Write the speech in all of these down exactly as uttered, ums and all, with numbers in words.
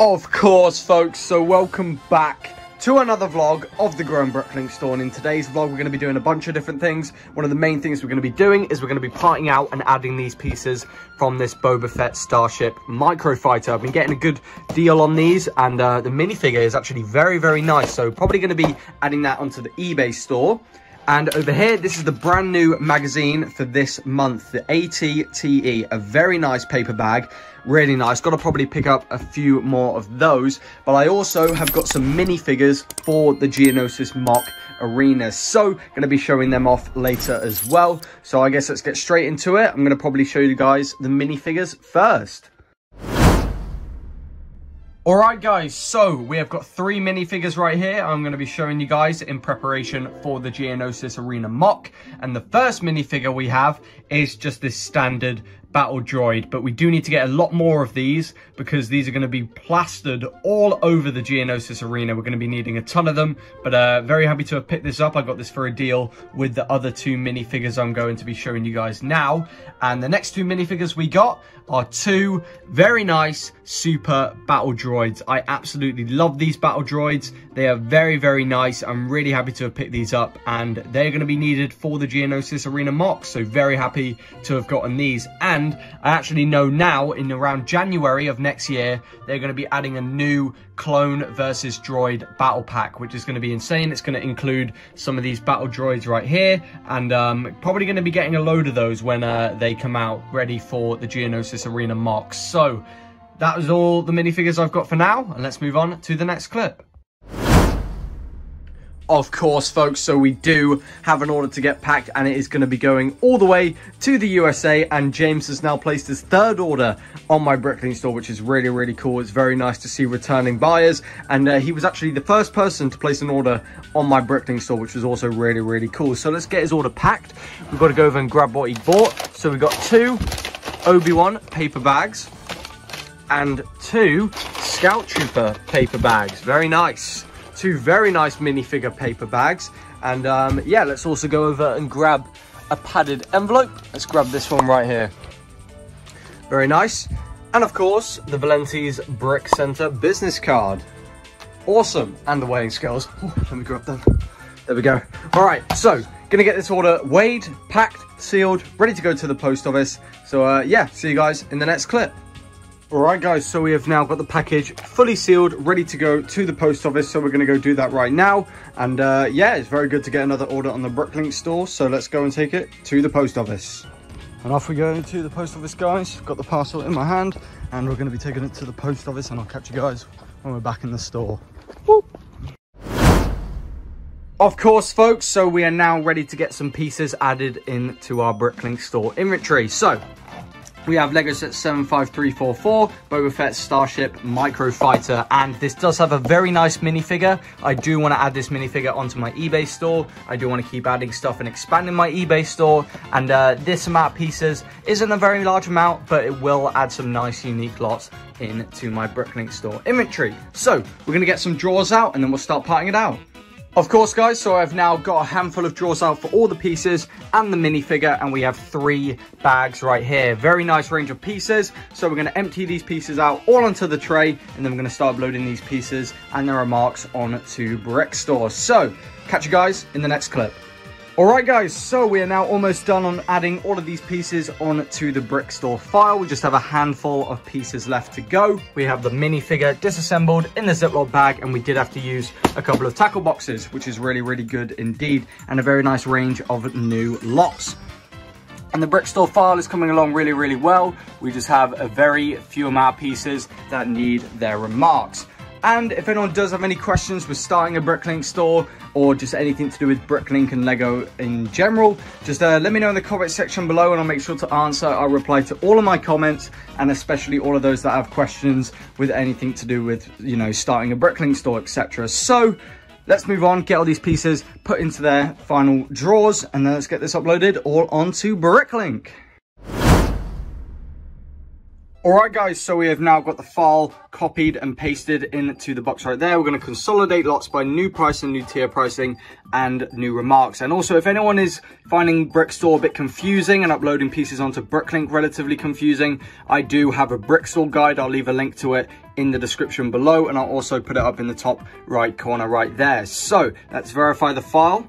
Of course, folks, so welcome back to another vlog of the Grown Bricklink store. And in today's vlog, we're going to be doing a bunch of different things. One of the main things we're going to be doing is we're going to be parting out and adding these pieces from this Boba Fett Starship Micro Fighter. I've been getting a good deal on these, and uh, the minifigure is actually very, very nice. So probably going to be adding that onto the eBay store. And over here, this is the brand new magazine for this month, the A T T E, a very nice paper bag, really nice. Got to probably pick up a few more of those, but I also have got some minifigures for the Geonosis M O C arenas, so going to be showing them off later as well. So I guess let's get straight into it. I'm going to probably show you guys the minifigures first. Alright guys, so we have got three minifigures right here I'm going to be showing you guys in preparation for the Geonosis Arena M O C. And the first minifigure we have is just this standard battle droid, but we do need to get a lot more of these because these are going to be plastered all over the Geonosis Arena. We're going to be needing a ton of them, but uh very happy to have picked this up. I got this for a deal with the other two minifigures I'm going to be showing you guys now. And the next two minifigures we got are two very nice super battle droids. I absolutely love these battle droids. They are very, very nice. I'm really happy to have picked these up, and they're going to be needed for the Geonosis Arena M O C, so very happy to have gotten these. And And I actually know now, in around January of next year, they're going to be adding a new clone versus droid battle pack, which is going to be insane. It's going to include some of these battle droids right here, and um, probably going to be getting a load of those when uh, they come out, ready for the Geonosis Arena M O C. So that was all the minifigures I've got for now, and let's move on to the next clip. Of course, folks, so we do have an order to get packed, and it is going to be going all the way to the U S A, and James has now placed his third order on my BrickLink store, which is really, really cool. It's very nice to see returning buyers, and uh, he was actually the first person to place an order on my BrickLink store, which was also really, really cool. So let's get his order packed. We've got to go over and grab what he bought. So we got two Obi-Wan paper bags and two Scout Trooper paper bags. Very nice. Two very nice minifigure paper bags. And um, yeah, let's also go over and grab a padded envelope. Let's grab this one right here. Very nice. And of course, the Valente's brick center business card. Awesome. And the weighing scales. Oh, let me grab them. There we go. All right, so gonna get this order weighed, packed, sealed, ready to go to the post office. So uh, yeah, see you guys in the next clip. Alright guys, so we have now got the package fully sealed, ready to go to the post office, so we're going to go do that right now. And uh, yeah, it's very good to get another order on the BrickLink store, so let's go and take it to the post office. And off we go to the post office, guys. Got the parcel in my hand, and we're going to be taking it to the post office, and I'll catch you guys when we're back in the store. Woo! Of course, folks, so we are now ready to get some pieces added into our BrickLink store inventory. So we have Lego set seven five three four four, Boba Fett Starship Micro Fighter, and this does have a very nice minifigure. I do want to add this minifigure onto my eBay store. I do want to keep adding stuff and expanding my eBay store, and uh, this amount of pieces isn't a very large amount, but it will add some nice unique lots into my BrickLink store inventory. So we're going to get some drawers out, and then we'll start parting it out. Of course, guys, so I've now got a handful of drawers out for all the pieces and the minifigure, and we have three bags right here. Very nice range of pieces. So we're going to empty these pieces out all onto the tray, and then we're going to start loading these pieces and their remarks onto BrickStore. So catch you guys in the next clip. Alright guys, so we are now almost done on adding all of these pieces onto the BrickStore file. We just have a handful of pieces left to go. We have the minifigure disassembled in the Ziploc bag, and we did have to use a couple of tackle boxes, which is really, really good indeed, and a very nice range of new lots. And the BrickStore file is coming along really, really well. We just have a very few amount of pieces that need their remarks. And if anyone does have any questions with starting a BrickLink store, or just anything to do with BrickLink and Lego in general, just uh, let me know in the comment section below, and I'll make sure to answer. I'll reply to all of my comments, and especially all of those that have questions with anything to do with, you know, starting a BrickLink store, et cetera. So let's move on, get all these pieces put into their final drawers, and then let's get this uploaded all onto BrickLink. Alright guys, so we have now got the file copied and pasted into the box right there. We're going to consolidate lots by new pricing, new tier pricing, and new remarks. And also, if anyone is finding BrickStore a bit confusing and uploading pieces onto BrickLink relatively confusing, I do have a BrickStore guide. I'll leave a link to it in the description below, and I'll also put it up in the top right corner right there. So, let's verify the file.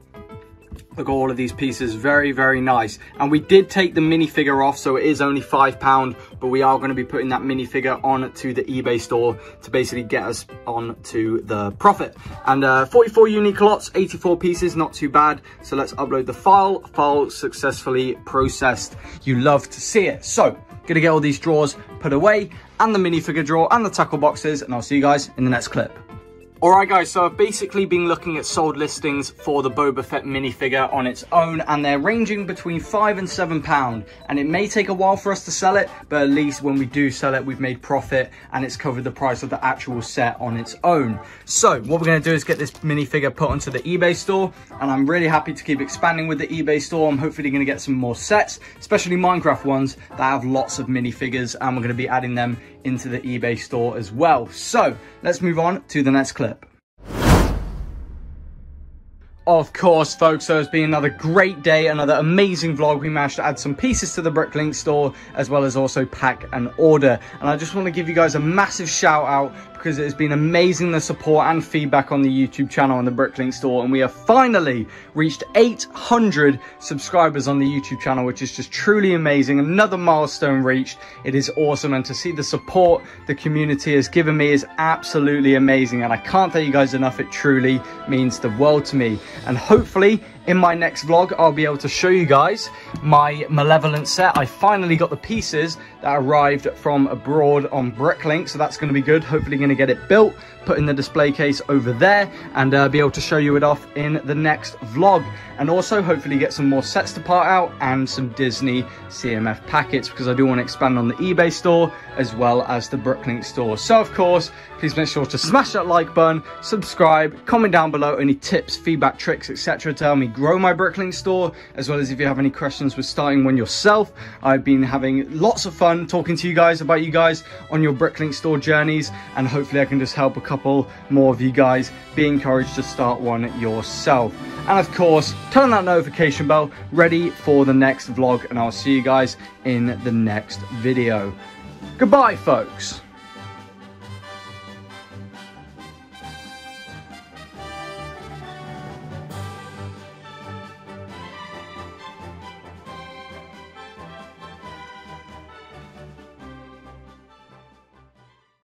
Look at all of these pieces, very, very nice. And we did take the minifigure off, so it is only five pounds, but we are going to be putting that minifigure on to the eBay store to basically get us on to the profit. And uh, forty-four unique lots, eighty-four pieces, not too bad. So let's upload the file. File successfully processed. You love to see it. So, gonna get all these drawers put away, and the minifigure drawer, and the tackle boxes, and I'll see you guys in the next clip. Alright guys, so I've basically been looking at sold listings for the Boba Fett minifigure on its own, and they're ranging between five and seven pound. And it may take a while for us to sell it, but at least when we do sell it, we've made profit and it's covered the price of the actual set on its own. So what we're going to do is get this minifigure put onto the eBay store, and I'm really happy to keep expanding with the eBay store. I'm hopefully going to get some more sets, especially Minecraft ones that have lots of minifigures, and we're going to be adding them into the eBay store as well. So let's move on to the next clip. Of course, folks, so it's been another great day, another amazing vlog. We managed to add some pieces to the BrickLink store, as well as also pack an order. And I just want to give you guys a massive shout out, because it has been amazing, the support and feedback on the YouTube channel and the BrickLink store. And we have finally reached eight hundred subscribers on the YouTube channel, which is just truly amazing. Another milestone reached. It is awesome. And to see the support the community has given me is absolutely amazing. And I can't thank you guys enough. It truly means the world to me. And hopefully in my next vlog, I'll be able to show you guys my Malevolent set. I finally got the pieces that arrived from abroad on BrickLink, so that's going to be good. Hopefully going to get it built, put in the display case over there, and uh, be able to show you it off in the next vlog. And also hopefully get some more sets to part out and some Disney C M F packets, because I do want to expand on the eBay store as well as the BrickLink store. So of course, please make sure to smash that like button, subscribe, comment down below any tips, feedback, tricks, et cetera to help me grow my BrickLink store, as well as if you have any questions with starting one yourself. I've been having lots of fun talking to you guys about you guys on your BrickLink store journeys, and hopefully I can just help a couple more of you guys be encouraged to start one yourself. And of course, turn that notification bell, ready for the next vlog, and I'll see you guys in the next video. Goodbye, folks.